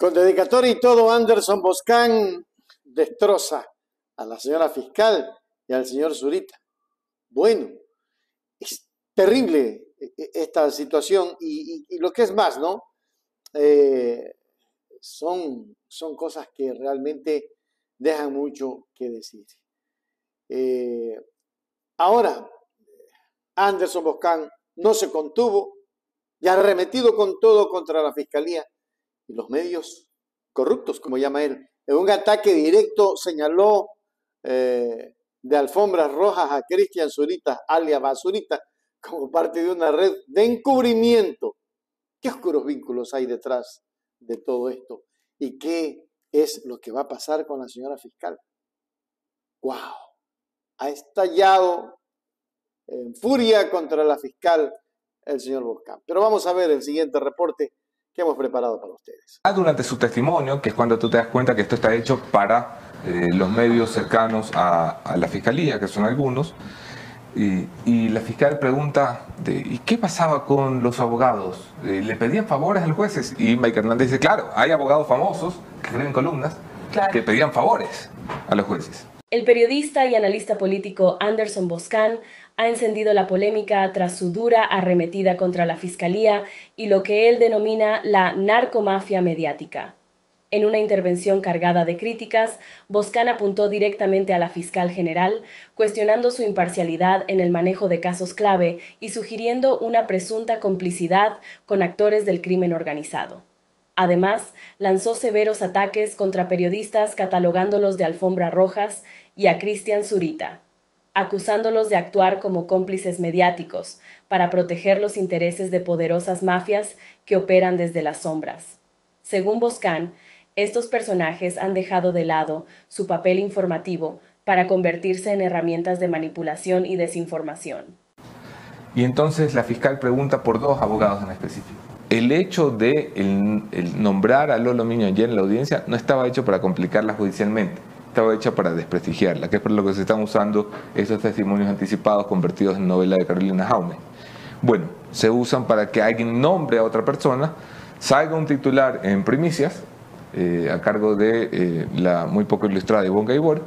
Con dedicatoria y todo, Anderson Boscán destroza a la señora fiscal y al señor Zurita. Bueno, es terrible esta situación y lo que es más, ¿no? Son cosas que realmente dejan mucho que decir. Ahora, Anderson Boscán no se contuvo y ha arremetido con todo contra la fiscalía y los medios corruptos, como llama él. En un ataque directo señaló de alfombras rojas a Christian Zurita, alias Basurita, como parte de una red de encubrimiento. ¿Qué oscuros vínculos hay detrás de todo esto? ¿Y qué es lo que va a pasar con la señora fiscal? ¡Wow! Ha estallado en furia contra la fiscal el señor Boscán. Pero vamos a ver el siguiente reporte que hemos preparado para ustedes. Durante su testimonio, que es cuando tú te das cuenta que esto está hecho para los medios cercanos a la fiscalía, que son algunos, y la fiscal pregunta, ¿y qué pasaba con los abogados? ¿Le pedían favores a los jueces? Y Mike Hernández dice, claro, hay abogados famosos que escriben columnas, claro, que pedían favores a los jueces. El periodista y analista político Anderson Boscán ha encendido la polémica tras su dura arremetida contra la Fiscalía y lo que él denomina la narcomafia mediática. En una intervención cargada de críticas, Boscán apuntó directamente a la fiscal general, cuestionando su imparcialidad en el manejo de casos clave y sugiriendo una presunta complicidad con actores del crimen organizado. Además, lanzó severos ataques contra periodistas catalogándolos de alfombras rojas y a Christian Zurita, acusándolos de actuar como cómplices mediáticos para proteger los intereses de poderosas mafias que operan desde las sombras. Según Boscán, estos personajes han dejado de lado su papel informativo para convertirse en herramientas de manipulación y desinformación. Y entonces la fiscal pregunta por dos abogados en específico. El hecho de el nombrar a Lolo Miño ayer en la audiencia no estaba hecho para complicarla judicialmente, estaba hecho para desprestigiarla, que es por lo que se están usando esos testimonios anticipados convertidos en novela de Carolina Jaume. Bueno, se usan para que alguien nombre a otra persona, salga un titular en primicias, a cargo de la muy poco ilustrada Ivonne Gaibor,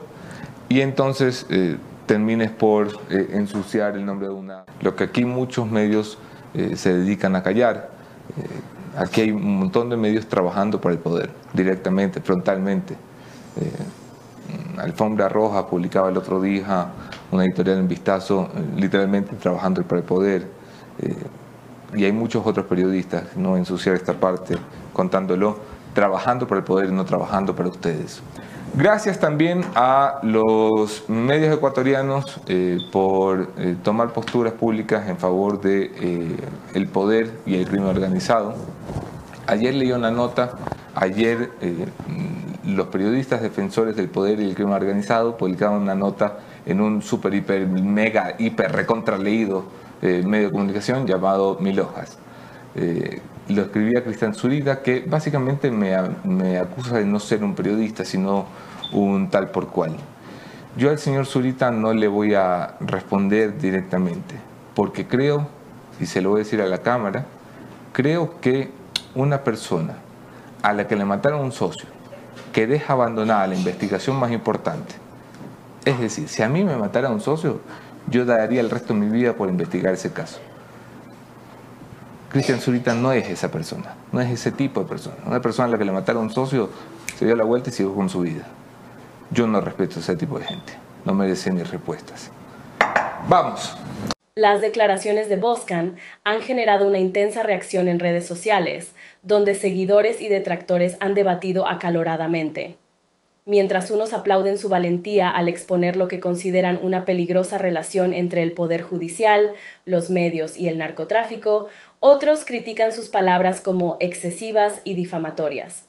y entonces termines por ensuciar el nombre de una... Lo que aquí muchos medios se dedican a callar. Aquí hay un montón de medios trabajando para el poder, directamente, frontalmente. Alfombra Roja publicaba el otro día una editorial en Vistazo, literalmente trabajando para el poder. Y hay muchos otros periodistas, no ensuciar esta parte, contándolo, trabajando para el poder y no trabajando para ustedes. Gracias también a los medios ecuatorianos por tomar posturas públicas en favor de el poder y el crimen organizado. Ayer leí una nota, ayer los periodistas defensores del poder y el crimen organizado publicaron una nota en un super, hiper, mega, hiper recontraleído medio de comunicación llamado Mil Hojas. Lo escribía Christian Zurita, que básicamente me acusa de no ser un periodista, sino un tal por cual. Yo al señor Zurita no le voy a responder directamente, porque creo, y se lo voy a decir a la cámara, creo que una persona a la que le mataron un socio, que deja abandonada la investigación más importante, es decir, si a mí me matara un socio, yo daría el resto de mi vida por investigar ese caso. Christian Zurita no es esa persona, no es ese tipo de persona. Una persona a la que le mataron un socio se dio la vuelta y siguió con su vida. Yo no respeto a ese tipo de gente, no merece mis respuestas. ¡Vamos! Las declaraciones de Boscán han generado una intensa reacción en redes sociales, donde seguidores y detractores han debatido acaloradamente. Mientras unos aplauden su valentía al exponer lo que consideran una peligrosa relación entre el Poder Judicial, los medios y el narcotráfico, otros critican sus palabras como excesivas y difamatorias.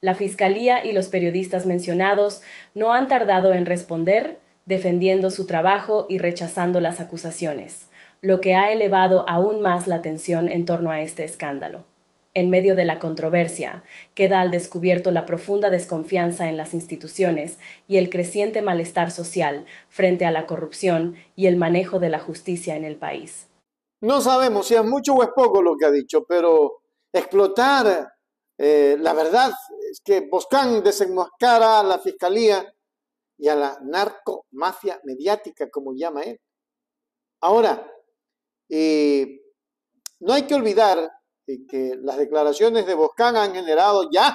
La Fiscalía y los periodistas mencionados no han tardado en responder, defendiendo su trabajo y rechazando las acusaciones, lo que ha elevado aún más la tensión en torno a este escándalo. En medio de la controversia, queda al descubierto la profunda desconfianza en las instituciones y el creciente malestar social frente a la corrupción y el manejo de la justicia en el país. No sabemos si es mucho o es poco lo que ha dicho, pero explotar la verdad que Boscán desenmascara a la fiscalía y a la narcomafia mediática, como llama él. Ahora, no hay que olvidar que las declaraciones de Boscán han generado ya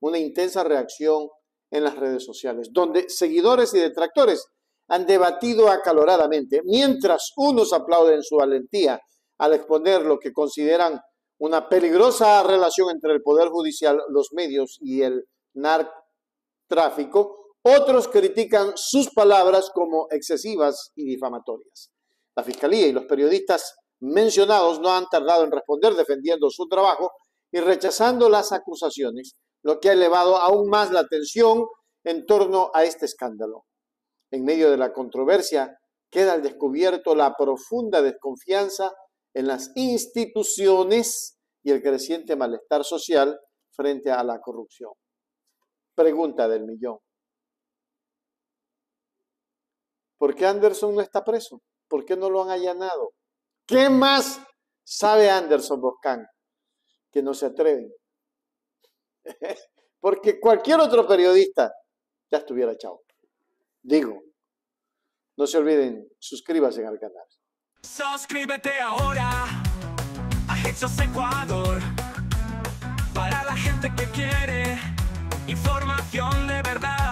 una intensa reacción en las redes sociales, donde seguidores y detractores han debatido acaloradamente, mientras unos aplauden su valentía al exponer lo que consideran una peligrosa relación entre el Poder Judicial, los medios y el narcotráfico, otros critican sus palabras como excesivas y difamatorias. La Fiscalía y los periodistas mencionados no han tardado en responder defendiendo su trabajo y rechazando las acusaciones, lo que ha elevado aún más la tensión en torno a este escándalo. En medio de la controversia queda al descubierto la profunda desconfianza en las instituciones y el creciente malestar social frente a la corrupción. Pregunta del millón. ¿Por qué Anderson no está preso? ¿Por qué no lo han allanado? ¿Qué más sabe Anderson Boscán? Que no se atreven. Porque cualquier otro periodista ya estuviera echado. Digo, no se olviden, suscríbanse al canal. Suscríbete ahora a Hechos Ecuador, para la gente que quiere información de verdad.